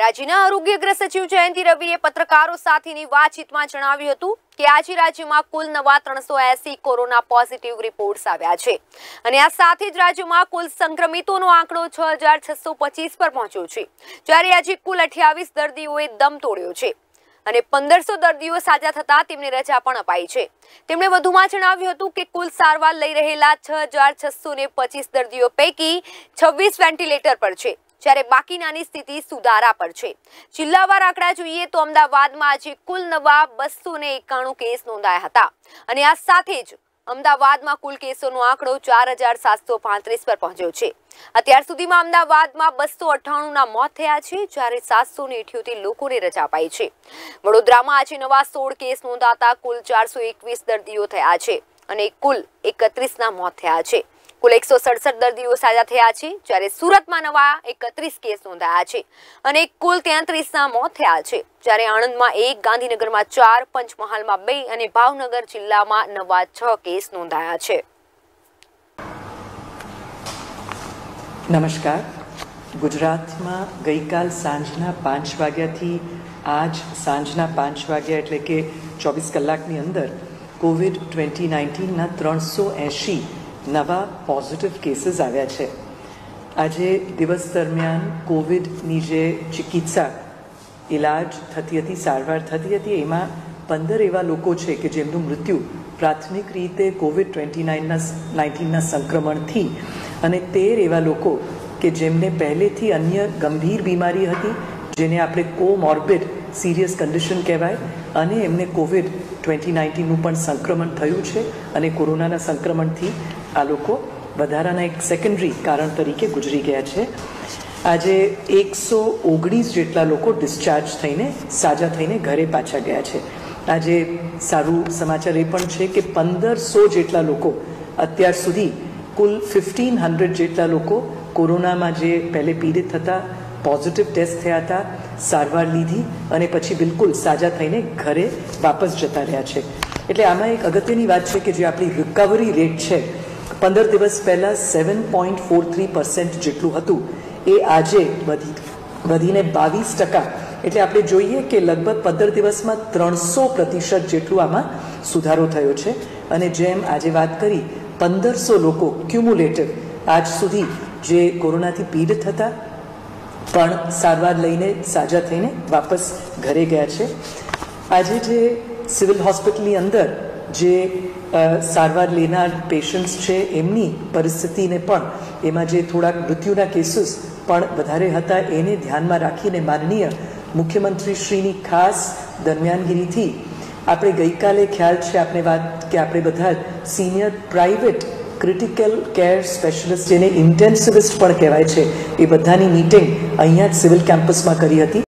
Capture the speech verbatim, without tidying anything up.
राज्यना आरोग्य अग्र सचिव जयंती रविए पत्रकारों साथेनी वातचीतमां जणाव्युं हतुं के आज राज्य में कुल नवा त्रण सौ अस्सी कोरोना पॉजिटिव रिपोर्ट्स आव्या छे अने आ साथे ज राज्य में कुल संक्रमितोनो आंकड़ो छ हज़ार छसो पचीस पर पहोंच्यो छे, त्यारे आज कुल अठावीस दर्दीओए दम तोड्यो छे अने पंदरसो दर्दीओ साजा थता तेमने रजा पण अपाई छे। तेमणे वधुमां जणाव्युं हतुं के कुल सारवार लई रहेला छ हज़ार छसो पचीस दर्दीओ पैकी छवीस वेंटिलेटर पर छे, જ્યારે બાકીનાની સ્થિતિ સુધારા પર છે। જિલ્લાવાર આંકડા જોઈએ તો અમદાવાદમાં આજે કુલ નવા બસો એકાણું કેસ નોંધાયા હતા અને આ સાથે જ અમદાવાદમાં કુલ કેસોનો આંકડો ચાર હજાર સાતસો પાંત્રીસ પર પહોંચ્યો છે। અત્યાર સુધીમાં અમદાવાદમાં બસો અઠ્ઠાણું ના મોત થયા છે, જ્યારે સાતસો અઠ્યોતેર લોકોને રજા અપાઈ છે। વડોદરામાં આજે નવા સોળ કેસ નોંધાતા કુલ ચારસો એકવીસ દર્દીઓ થયા છે અને કુલ એકત્રીસ ના મોત થયા છે। कुल एक सौ सड़सठ दर्दीओ साजा थया छे, ज्यारे सूरतमां नवा एकत्रीस केस नोंधाया छे अने कुल तेत्रीस ना मोत थया छे, ज्यारे आणंदमां एक, गांधीनगरमां चार, पंचमहालमां बे अने भावनगर जिल्लामां नवा छ केस नोंधाया छे। नमस्कार। गुजरातमां गईकाल सांजना पांच वाग्याथी आज सांजना पांच वाग्या एटले के चोवीस कलाकनी अंदर कोविड ट्वेंटी नाइंटीन ना त्रण सौ ऐंशी नवा पॉजिटिव केसेस आव्या छे। आजे दिवस दरमियान कोविडनी जे चिकित्सा इलाज थती हती, सारवार थती हती, एमां पंदर एवा लोको छे के जेमनुं मृत्यु प्राथमिक रीते कोविड ट्वेंटी नाइन नाइंटीन ना संक्रमण थी अने तेर एवा लोको के जेमने पहलेथी अन्य गंभीर बीमारी हती जेने आपणे कोमोर्बिड सीरियस कंडीशन कहेवाय अने एमने कोविड ट्वेंटी नाइंटीन नुं पण संक्रमण थयुं छे अने कोरोनाना संक्रमणथी आ लोको वधाराना एक सेकंडरी कारण तरीके गुजरी गया है। आजे एक सौ ओगनीस जेटला लोको डिस्चार्ज थईने साजा थईने घरे पाछा गया है। आजे सारू समाचार ए पण छे के पंदर सौ जेटला लोको अत्यार सुधी कुल फिफ्टीन हंड्रेड जेटला लोको कोरोना में जे पहले पीड़ित था पॉजिटिव टेस्ट थया था, सारवार लीधी अने पछी बिलकुल साजा थईने घरे वापस जता रह्या छे। एटले आमा एक अगत्यनी वात छे के जे आपणी रिकवरी रेट छे पंदर दिवस पहला seven point four three percent जेटलू हतुं ए आजे वधी वधीने बावीस टका एटले आपणे जोईए के लगभग पंदर दिवसमां त्रणसो प्रतिशत जेटलू आमां सुधारो थयो छे अने जेम आजे वात करी पंदरसो लोको क्युम्युलेटिव आज सुधी जे कोरोनाथी पीड़ित हता पण सारवार लईने साजा थईने वापस घरे गया छे। आजे जे सिविल हॉस्पिटलनी अंदर जे सारवार लेनार पेशंट्स छे एमनी परिस्थितिने पण एमां जे थोड़ा मृत्युना केसीस पण वधारे हता एने ध्यानमां राखीने माननीय मुख्यमंत्री श्रीनी खास दरमियानगिरीथी आपणे गईकाले ख्याल छे आपणे वात के आपणे बधा senior private critical care specialist जेने इंटेन्सिविस्ट पण कहेवाय छे ए बधानी मीटिंग अहींया सिविल केम्पसमां करी हती।